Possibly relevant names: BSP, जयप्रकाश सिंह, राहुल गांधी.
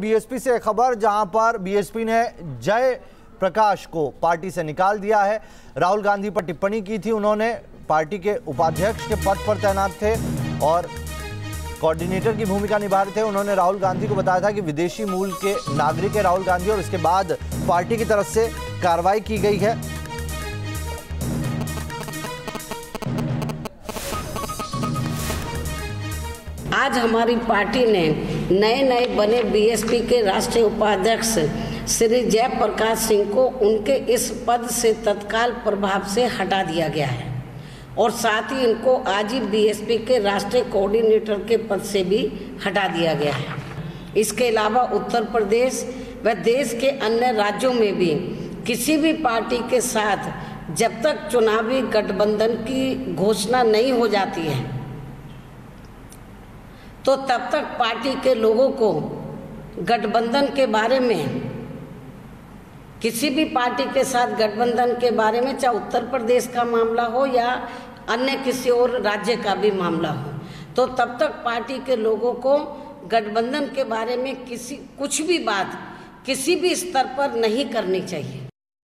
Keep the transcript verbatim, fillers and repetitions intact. BSP से खबर, जहां पर बीएसपी ने जयप्रकाश को पार्टी से निकाल दिया है। राहुल गांधी पर टिप्पणी की थी उन्होंने, पार्टी के उपाध्यक्ष के पद पर तैनात थे और कोऑर्डिनेटर की भूमिका निभा रहे थे। उन्होंने राहुल गांधी को बताया था कि विदेशी मूल के नागरिक है राहुल गांधी, और इसके बाद पार्टी की तरफ से कार्रवाई की गई है। आज हमारी पार्टी ने नए नए बने बीएसपी के राष्ट्रीय उपाध्यक्ष श्री जयप्रकाश सिंह को उनके इस पद से तत्काल प्रभाव से हटा दिया गया है, और साथ ही इनको आज ही बीएसपी के राष्ट्रीय कोऑर्डिनेटर के पद से भी हटा दिया गया है। इसके अलावा उत्तर प्रदेश व देश के अन्य राज्यों में भी किसी भी पार्टी के साथ जब तक चुनावी गठबंधन की घोषणा नहीं हो जाती है तो तब तक पार्टी के लोगों को गठबंधन के बारे में, किसी भी पार्टी के साथ गठबंधन के बारे में, चाहे उत्तर प्रदेश का मामला हो या अन्य किसी और राज्य का भी मामला हो, तो तब तक पार्टी के लोगों को गठबंधन के बारे में किसी कुछ भी बात किसी भी स्तर पर नहीं करनी चाहिए।